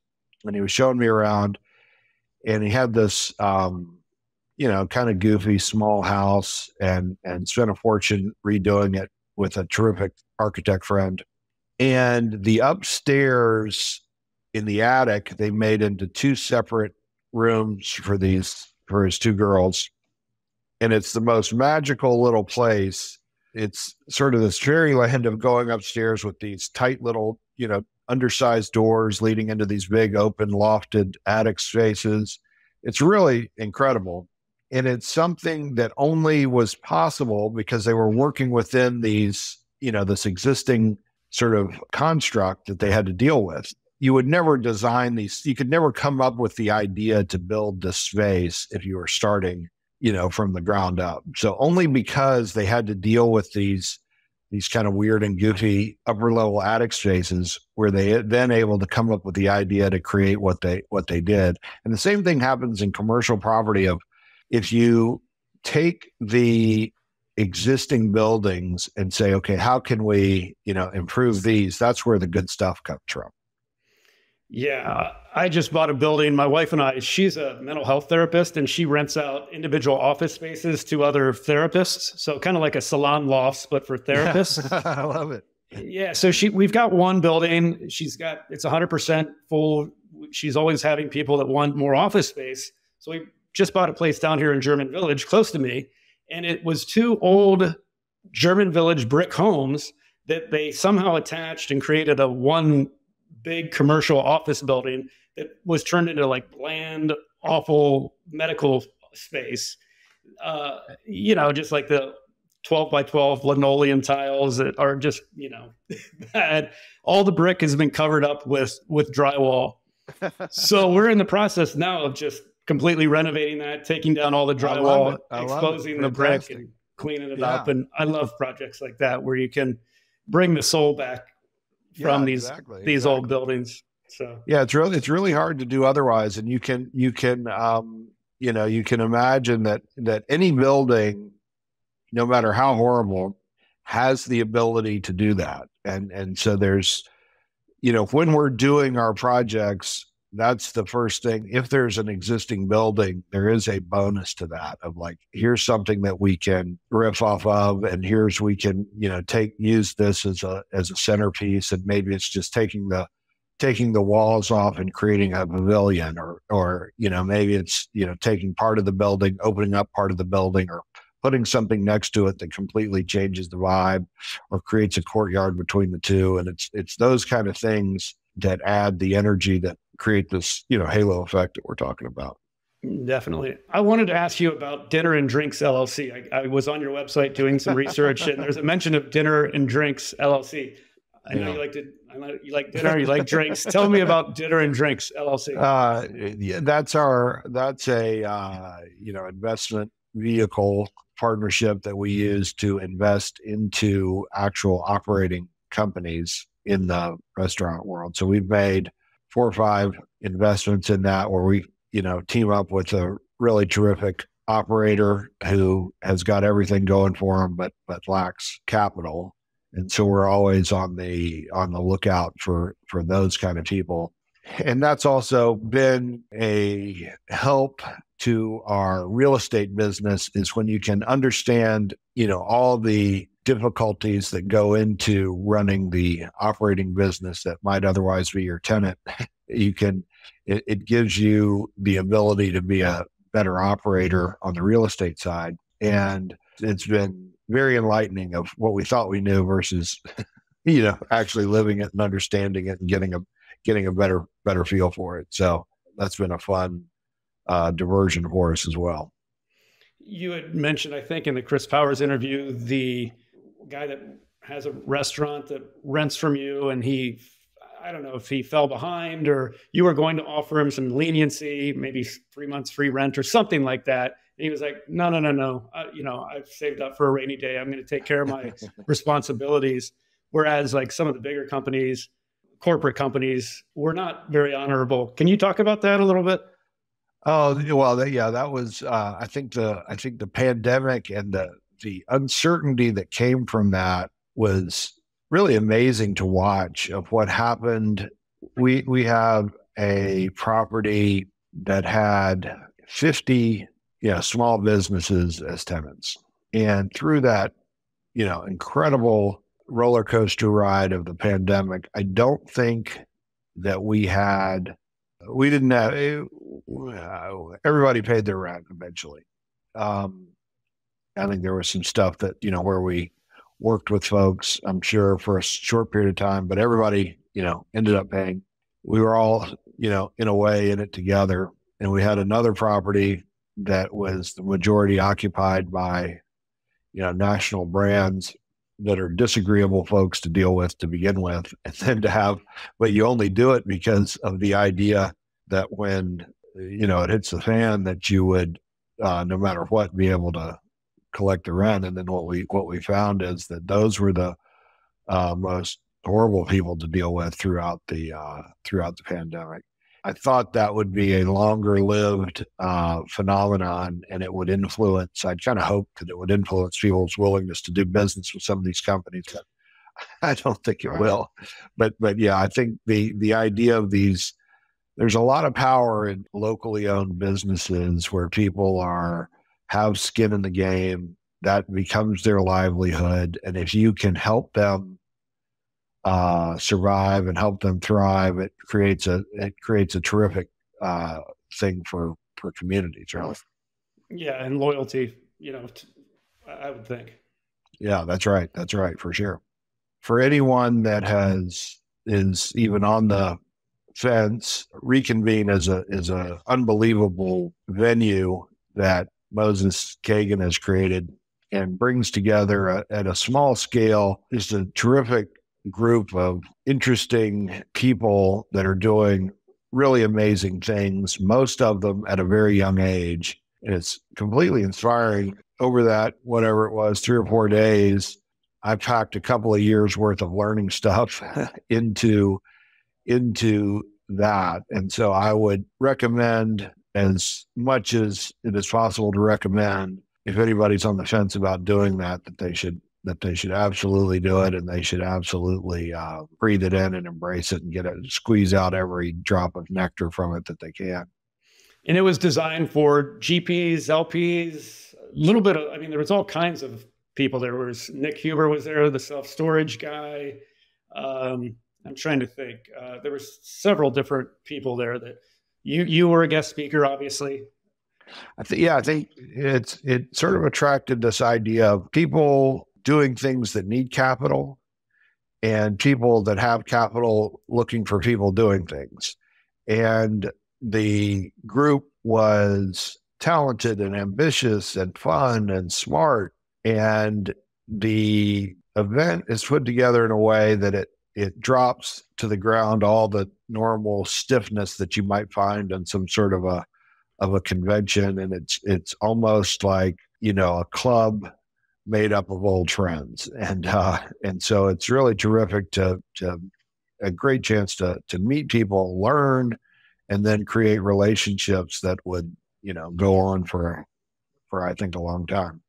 and he was showing me around, and he had this, um, you know, kind of goofy small house, and, and spent a fortune redoing it with a terrific architect friend. And the upstairs in the attic, they made into two separate rooms for these, for his two girls. And it's the most magical little place. It's sort of this fairyland of going upstairs with these tight little, you know, undersized doors leading into these big open lofted attic spaces. It's really incredible. And it's something that only was possible because they were working within these, you know, this existing sort of construct that they had to deal with. You would never design these. You could never come up with the idea to build this space if you were starting, you know, from the ground up. So only because they had to deal with these, these kind of weird and goofy upper level attic spaces were they then able to come up with the idea to create what they, what they did. And the same thing happens in commercial property of, if you take the existing buildings and say, okay, how can we, you know, improve these? That's where the good stuff comes from. Yeah, I just bought a building. My wife and I, she's a mental health therapist, and she rents out individual office spaces to other therapists. So kind of like a salon loft, but for therapists. I love it. Yeah. So she, we've got one building. She's got, it's one hundred percent full. She's always having people that want more office space. So we just bought a place down here in German Village, close to me. And it was two old German Village brick homes that they somehow attached and created a one big commercial office building that was turned into like bland, awful medical space. Uh, you know, just like the twelve by twelve linoleum tiles that are just, you know, bad. All the brick has been covered up with, with drywall. So we're in the process now of just completely renovating that, taking down all the drywall, exposing the brick and cleaning it yeah. up. And I love projects like that where you can bring the soul back from yeah, these, exactly, these exactly. old buildings. So, yeah, it's really, it's really hard to do otherwise. And you can, you can, um, you know, you can imagine that, that any building, no matter how horrible, has the ability to do that. And, and so there's, you know, when we're doing our projects, that's the first thing. If there's an existing building, there is a bonus to that of like, here's something that we can riff off of, and here's, we can, you know, take, use this as a, as a centerpiece. And maybe it's just taking the, taking the walls off and creating a pavilion, or, or, you know, maybe it's, you know, taking part of the building, opening up part of the building, or putting something next to it that completely changes the vibe or creates a courtyard between the two. And it's, it's those kind of things that add the energy that create this, you know, halo effect that we're talking about. Definitely. I wanted to ask you about Dinner and Drinks L L C. I, I was on your website doing some research and there's a mention of Dinner and Drinks L L C. I know yeah. you like to, I know you like dinner, you like drinks. Tell me about Dinner and Drinks L L C. Uh, yeah, that's our, that's a, uh, you know, investment vehicle partnership that we use to invest into actual operating companies in the restaurant world. So we've made four or five investments in that, where we, you know, team up with a really terrific operator who has got everything going for him, but, but lacks capital. And so we're always on the, on the lookout for, for those kind of people. And that's also been a help to our real estate business, is when you can understand, you know, all the difficulties that go into running the operating business that might otherwise be your tenant. You can, it, it gives you the ability to be a better operator on the real estate side. And it's been very enlightening of what we thought we knew versus, you know, actually living it and understanding it and getting a, getting a better, better feel for it. So that's been a fun uh, diversion for us as well. You had mentioned, I think in the Chris Powers interview, the guy that has a restaurant that rents from you, and he, I don't know if he fell behind or you were going to offer him some leniency, maybe three months free rent or something like that. And he was like, no, no, no, no. Uh, you know, I've saved up for a rainy day. I'm going to take care of my responsibilities. Whereas like some of the bigger companies, corporate companies, were not very honorable. Can you talk about that a little bit? Oh, well, yeah, that was, uh, I think the, I think the pandemic and the, the uncertainty that came from that was really amazing to watch of what happened. We, we have a property that had fifty, you know, small businesses as tenants. And through that, you know, incredible roller coaster ride of the pandemic, I don't think that we had, we didn't have, it, everybody paid their rent eventually. Um, I think there was some stuff that, you know, where we worked with folks, I'm sure for a short period of time, but everybody, you know, ended up paying. We were all, you know, in a way in it together. And we had another property that was the majority occupied by, you know, national brands that are disagreeable folks to deal with to begin with, and then to have, but you only do it because of the idea that when, you know, it hits the fan, that you would, uh, no matter what, be able to collect the rent. And then what we, what we found is that those were the uh, most horrible people to deal with throughout the, uh, throughout the pandemic. I thought that would be a longer-lived uh, phenomenon, and it would influence, I kind of hoped that it would influence people's willingness to do business with some of these companies, but I don't think it will. But but yeah, I think the the idea of these, there's a lot of power in locally owned businesses where people are have skin in the game. That becomes their livelihood, and if you can help them uh, survive and help them thrive, it creates a it creates a terrific uh, thing for for communities, really. Yeah, and loyalty, you know, t- I would think. Yeah, that's right. That's right, for sure. For anyone that has is even on the fence, Reconvene is a is a unbelievable venue that Moses Kagan has created, and brings together a, at a small scale just a terrific group of interesting people that are doing really amazing things, most of them at a very young age. And it's completely inspiring. Over that, whatever it was, three or four days, I packed a couple of years worth of learning stuff into, into that. And so I would recommend, as much as it is possible to recommend, if anybody's on the fence about doing that, that they should that they should absolutely do it, and they should absolutely uh, breathe it in and embrace it and get it, squeeze out every drop of nectar from it that they can. And it was designed for G Ps, L Ps, a little bit of, I mean, there was all kinds of people. There was Nick Huber was there, the self-storage guy. Um, I'm trying to think. Uh, there were several different people there that. You you were a guest speaker, obviously. I think yeah, I think it's it sort of attracted this idea of people doing things that need capital, and people that have capital looking for people doing things. And the group was talented and ambitious and fun and smart. And the event is put together in a way that it It drops to the ground all the normal stiffness that you might find in some sort of a of a convention, and it's it's almost like, you know, a club made up of old friends, and uh, and so it's really terrific to to a great chance to to meet people, learn, and then create relationships that would, you know, go on for for I think a long time.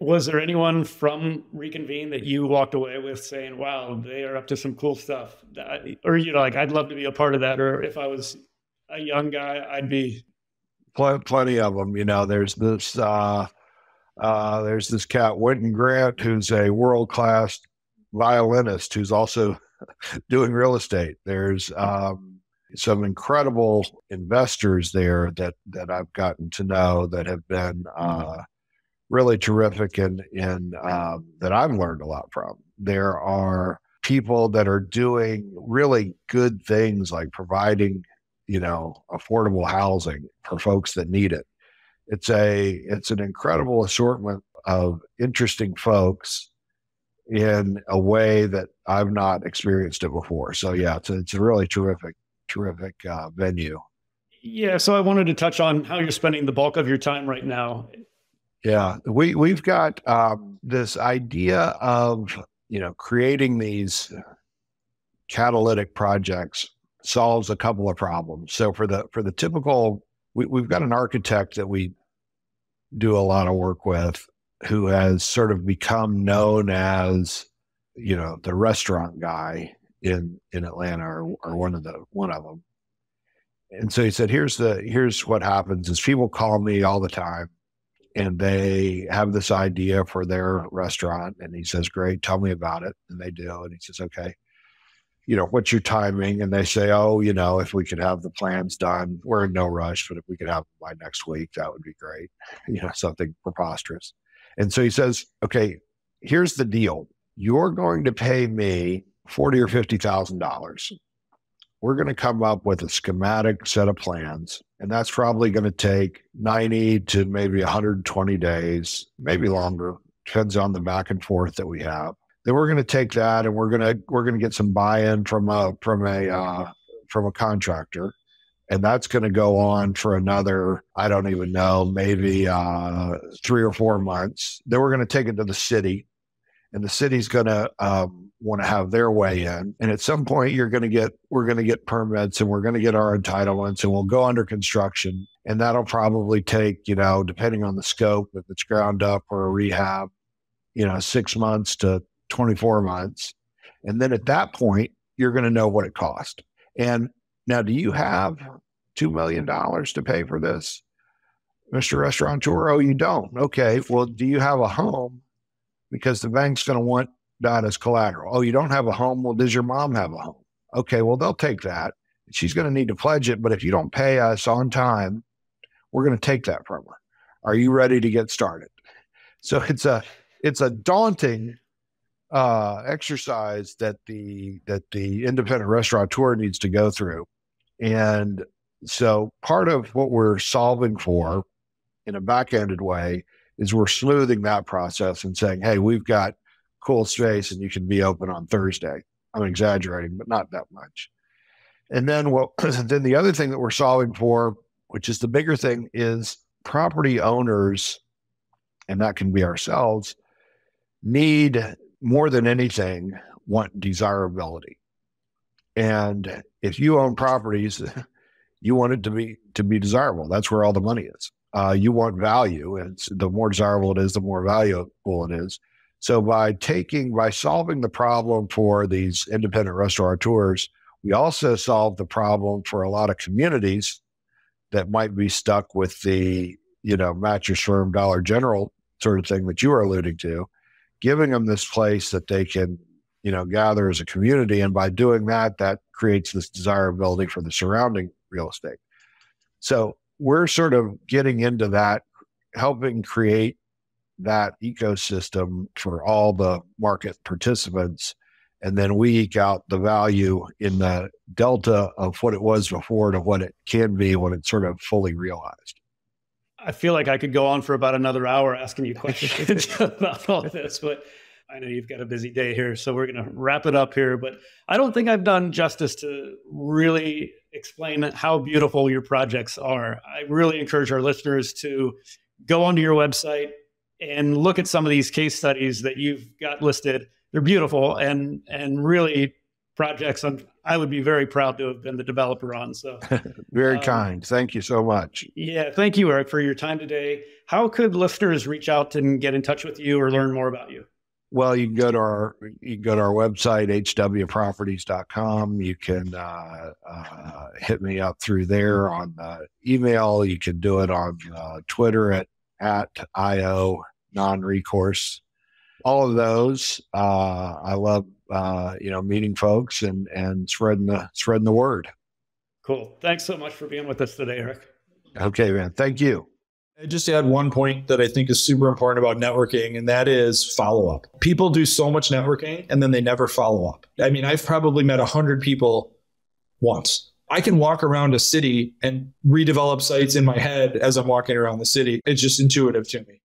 Was there anyone from Reconvene that you walked away with saying, wow, they are up to some cool stuff? Or, you know, like, I'd love to be a part of that. Or if I was a young guy, I'd be. Pl- plenty of them. You know, there's this, uh, uh, there's this cat, Winton Grant, who's a world-class violinist who's also doing real estate. There's um, some incredible investors there that, that I've gotten to know that have been, uh, really terrific, and, and um, that I've learned a lot from. There are people that are doing really good things, like providing, you know, affordable housing for folks that need it. It's a, it's an incredible assortment of interesting folks in a way that I've not experienced it before. So yeah, it's a, it's a really terrific, terrific uh, venue. Yeah. So I wanted to touch on how you're spending the bulk of your time right now. Yeah, we, we've got um, this idea of, you know, creating these catalytic projects solves a couple of problems. So for the for the typical, we, we've got an architect that we do a lot of work with who has sort of become known as, you know, the restaurant guy in, in Atlanta, or, or one of the one of them. And so he said, here's the here's what happens is people call me all the time. And they have this idea for their restaurant. And he says, great, tell me about it. And they do. And he says, okay, you know, what's your timing? And they say, oh, you know, if we could have the plans done, we're in no rush, but if we could have them by next week, that would be great. You know, something preposterous. And so he says, okay, here's the deal. You're going to pay me forty thousand dollars or fifty thousand dollars. We're going to come up with a schematic set of plans, and that's probably going to take ninety to maybe one hundred twenty days, maybe longer, depends on the back and forth that we have. Then we're going to take that, and we're going to we're going to get some buy-in from a from a uh, from a contractor, and that's going to go on for another, I don't even know, maybe uh, three or four months. Then we're going to take it to the city, and the city's going to um, want to have their way in. And at some point, you're going to get we're going to get permits, and we're going to get our entitlements, and we'll go under construction. And that'll probably take, you know, depending on the scope, if it's ground up or a rehab, you know, six months to twenty-four months. And then at that point, you're going to know what it cost. And now, do you have two million dollars to pay for this, Mister Restaurateur? Oh, you don't. Okay. Well, do you have a home? Because the bank's going to want that as collateral. Oh, you don't have a home? Well, does your mom have a home? Okay. Well, they'll take that. She's going to need to pledge it. But if you don't pay us on time, we're going to take that from her. Are you ready to get started? So it's a, it's a daunting uh, exercise that the, that the independent restaurateur needs to go through. And so part of what we're solving for in a back-ended way is we're smoothing that process and saying, hey, we've got cool space and you can be open on Thursday. I'm exaggerating, but not that much. And then what, then the other thing that we're solving for, which is the bigger thing, is property owners, and that can be ourselves, need more than anything, want desirability. And if you own properties, you want it to be to be desirable. That's where all the money is. Uh, you want value, and the more desirable it is, the more valuable it is. So by taking, by solving the problem for these independent restaurateurs, we also solve the problem for a lot of communities that might be stuck with the, you know, Mattress Firm, Dollar General sort of thing that you were alluding to, giving them this place that they can, you know, gather as a community. And by doing that, that creates this desirability for the surrounding real estate. So we're sort of getting into that, helping create that ecosystem for all the market participants. And then we eke out the value in the delta of what it was before to what it can be when it's sort of fully realized. I feel like I could go on for about another hour asking you questions about all this, but I know you've got a busy day here, so we're going to wrap it up here. But I don't think I've done justice to really explain how beautiful your projects are. I really encourage our listeners to go onto your website and look at some of these case studies that you've got listed. They're beautiful and and really projects I'm, I would be very proud to have been the developer on. So very um, kind. Thank you so much. Yeah. Thank you, Eric, for your time today. How could listeners reach out and get in touch with you or learn more about you? Well, you can go to our, you can go to our website, h w properties dot com. You can uh, uh, hit me up through there on the email. You can do it on uh, Twitter at, at I O non recourse. All of those, uh, I love, uh, you know, meeting folks and, and spreading the, spreading the word. Cool. Thanks so much for being with us today, Eric. Okay, man. Thank you. I just add one point that I think is super important about networking, and that is follow-up. People do so much networking and then they never follow up. I mean, I've probably met a hundred people once. I can walk around a city and redevelop sites in my head as I'm walking around the city. It's just intuitive to me.